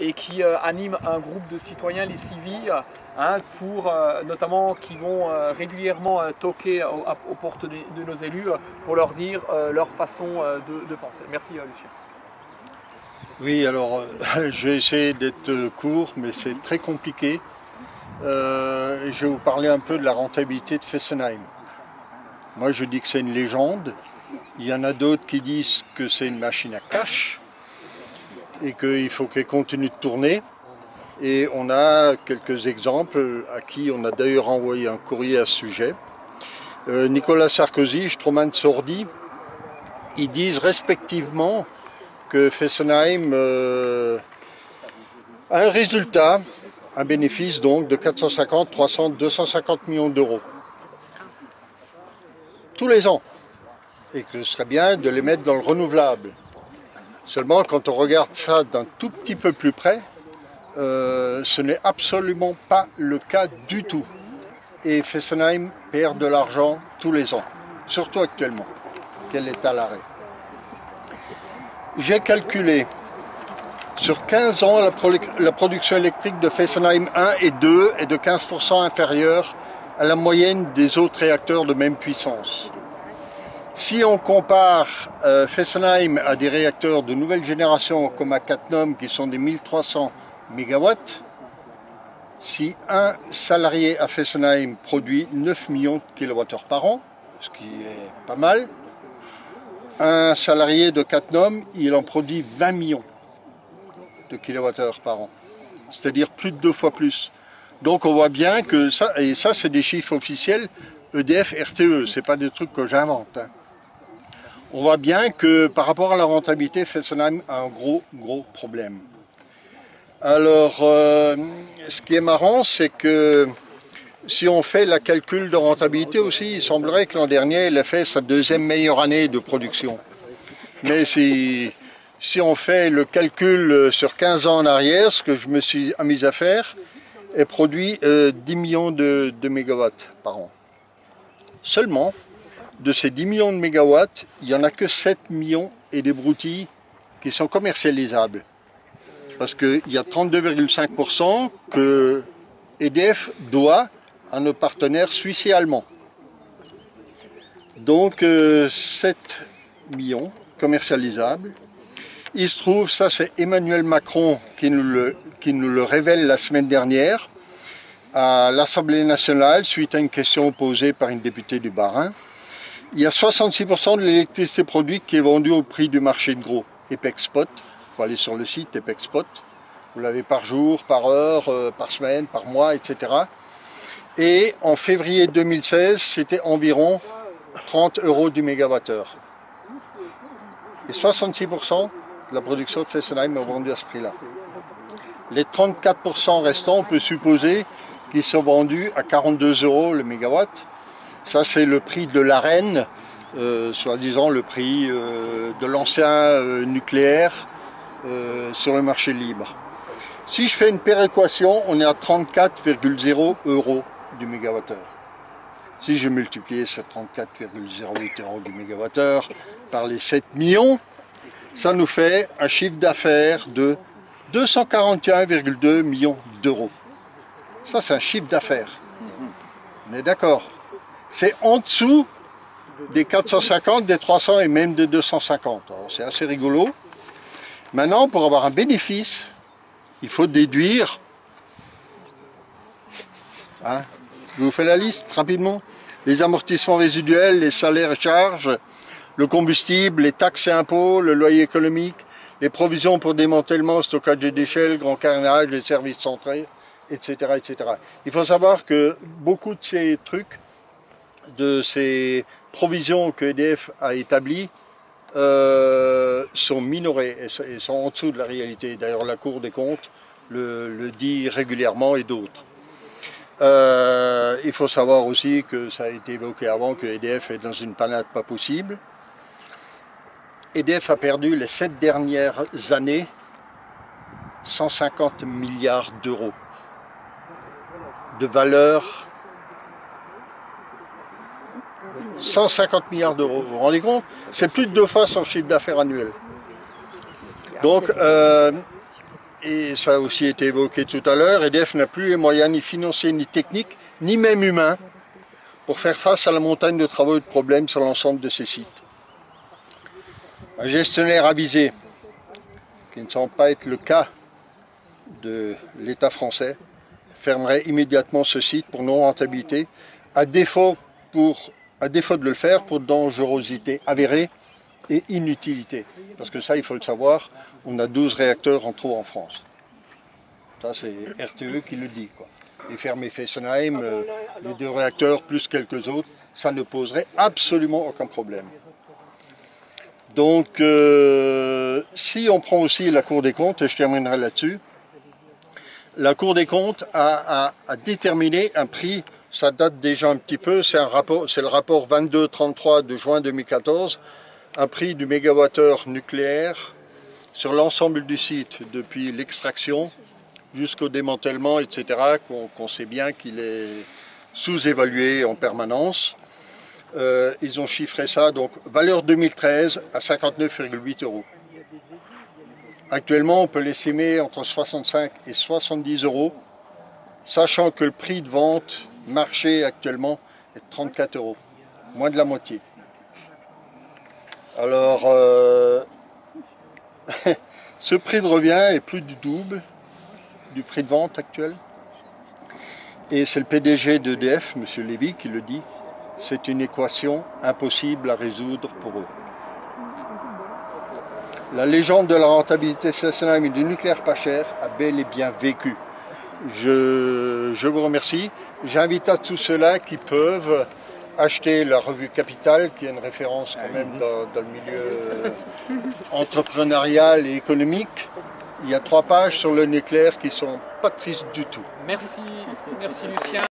et qui anime un groupe de citoyens, les civis, hein, pour, notamment qui vont régulièrement toquer aux portes de nos élus pour leur dire leur façon de penser. Merci Lucien. Oui, alors je vais essayer d'être court, mais c'est très compliqué. Je vais vous parler un peu de la rentabilité de Fessenheim. Moi je dis que c'est une légende. Il y en a d'autres qui disent que c'est une machine à cash et qu'il faut qu'elle continue de tourner. Et on a quelques exemples à qui on a d'ailleurs envoyé un courrier à ce sujet. Nicolas Sarkozy, Stroman de Sordi, ils disent respectivement que Fessenheim a un résultat, un bénéfice donc de 450, 300, 250 millions d'euros tous les ans, et que ce serait bien de les mettre dans le renouvelable. Seulement, quand on regarde ça d'un tout petit peu plus près, ce n'est absolument pas le cas du tout. Et Fessenheim perd de l'argent tous les ans, surtout actuellement, qu'elle est à l'arrêt. J'ai calculé, sur 15 ans, la production électrique de Fessenheim 1 et 2 est de 15% inférieure à la moyenne des autres réacteurs de même puissance. Si on compare Fessenheim à des réacteurs de nouvelle génération comme à Cattenom qui sont des 1300 MW, si un salarié à Fessenheim produit 9 millions de kWh par an, ce qui est pas mal, un salarié de Cattenom, il en produit 20 millions de kWh par an, c'est-à-dire plus de 2 fois plus. Donc on voit bien que ça, et ça c'est des chiffres officiels, EDF, RTE, c'est pas des trucs que j'invente. Hein. On voit bien que par rapport à la rentabilité, Fessenheim a un gros problème. Alors, ce qui est marrant, c'est que si on fait le calcul de rentabilité aussi, il semblerait que l'an dernier, elle a fait sa 2e meilleure année de production. Mais si on fait le calcul sur 15 ans en arrière, ce que je me suis amusé à faire, elle produit 10 millions de mégawatts par an. Seulement, de ces 10 millions de mégawatts, il n'y en a que 7 millions et des broutilles qui sont commercialisables. Parce qu'il y a 32,5% que EDF doit à nos partenaires suisses et allemands. Donc 7 millions commercialisables. Il se trouve, ça c'est Emmanuel Macron qui nous le révèle la semaine dernière, à l'Assemblée nationale, suite à une question posée par une députée du Bas-Rhin. Il y a 66% de l'électricité produite qui est vendue au prix du marché de gros, Epex Spot. Il faut aller sur le site Epex Spot. Vous l'avez par jour, par heure, par semaine, par mois, etc. Et en février 2016, c'était environ 30 € du mégawattheure. Et 66% de la production de Fessenheim est vendue à ce prix-là. Les 34% restants, on peut supposer qu'ils sont vendus à 42 € le mégawatt. Ça, c'est le prix de l'ARENH, soi-disant le prix de l'ancien nucléaire sur le marché libre. Si je fais une péréquation, on est à 34,0 € du mégawattheure. Si je multipliais ces 34,08 € du mégawattheure par les 7 millions, ça nous fait un chiffre d'affaires de 241,2 millions d'euros. Ça, c'est un chiffre d'affaires. On est d'accord. C'est en dessous des 450, des 300 et même des 250. C'est assez rigolo. Maintenant, pour avoir un bénéfice, il faut déduire... Hein, je vous fais la liste rapidement. Les amortissements résiduels, les salaires et charges, le combustible, les taxes et impôts, le loyer économique, les provisions pour démantèlement, stockage des déchets, le grand carénage, les services centrés, etc., etc. Il faut savoir que beaucoup de ces trucs, de ces provisions que EDF a établies, sont minorées et sont en dessous de la réalité. D'ailleurs, la Cour des comptes le dit régulièrement et d'autres. Il faut savoir aussi que ça a été évoqué avant, que EDF est dans une panade pas possible. EDF a perdu les 7 dernières années 150 milliards d'euros de valeur. 150 milliards d'euros, vous vous rendez compte? C'est plus de 2 fois son chiffre d'affaires annuel. Donc et ça a aussi été évoqué tout à l'heure, EDF n'a plus les moyens ni financiers, ni techniques, ni même humains, pour faire face à la montagne de travaux et de problèmes sur l'ensemble de ces sites. Un gestionnaire avisé, qui ne semble pas être le cas de l'État français, fermerait immédiatement ce site pour non-rentabilité, à défaut de le faire pour dangerosité avérée et inutilité. Parce que ça, il faut le savoir, on a 12 réacteurs en trop en France. Ça, c'est RTE qui le dit, quoi. Et fermer Fessenheim, les 2 réacteurs plus quelques autres, ça ne poserait absolument aucun problème. Donc, si on prend aussi la Cour des comptes, et je terminerai là-dessus, la Cour des comptes a déterminé un prix, ça date déjà un petit peu, c'est le rapport 22-33 de juin 2014, un prix du mégawattheure nucléaire sur l'ensemble du site, depuis l'extraction jusqu'au démantèlement, etc., qu'on sait bien qu'il est sous-évalué en permanence. Ils ont chiffré ça, donc valeur 2013 à 59,8 €. Actuellement, on peut l'estimer entre 65 et 70 €, sachant que le prix de vente marché actuellement est de 34 €, moins de la moitié. Alors, ce prix de revient est plus du double du prix de vente actuel. Et c'est le PDG d'EDF, M. Lévy, qui le dit. C'est une équation impossible à résoudre pour eux. La légende de la rentabilité de Fessenheim et du nucléaire pas cher a bel et bien vécu. Je vous remercie. J'invite à tous ceux-là qui peuvent acheter la revue Capital, qui est une référence quand même dans le milieu entrepreneurial et économique. Il y a 3 pages sur le nucléaire qui ne sont pas tristes du tout. Merci, merci Lucien.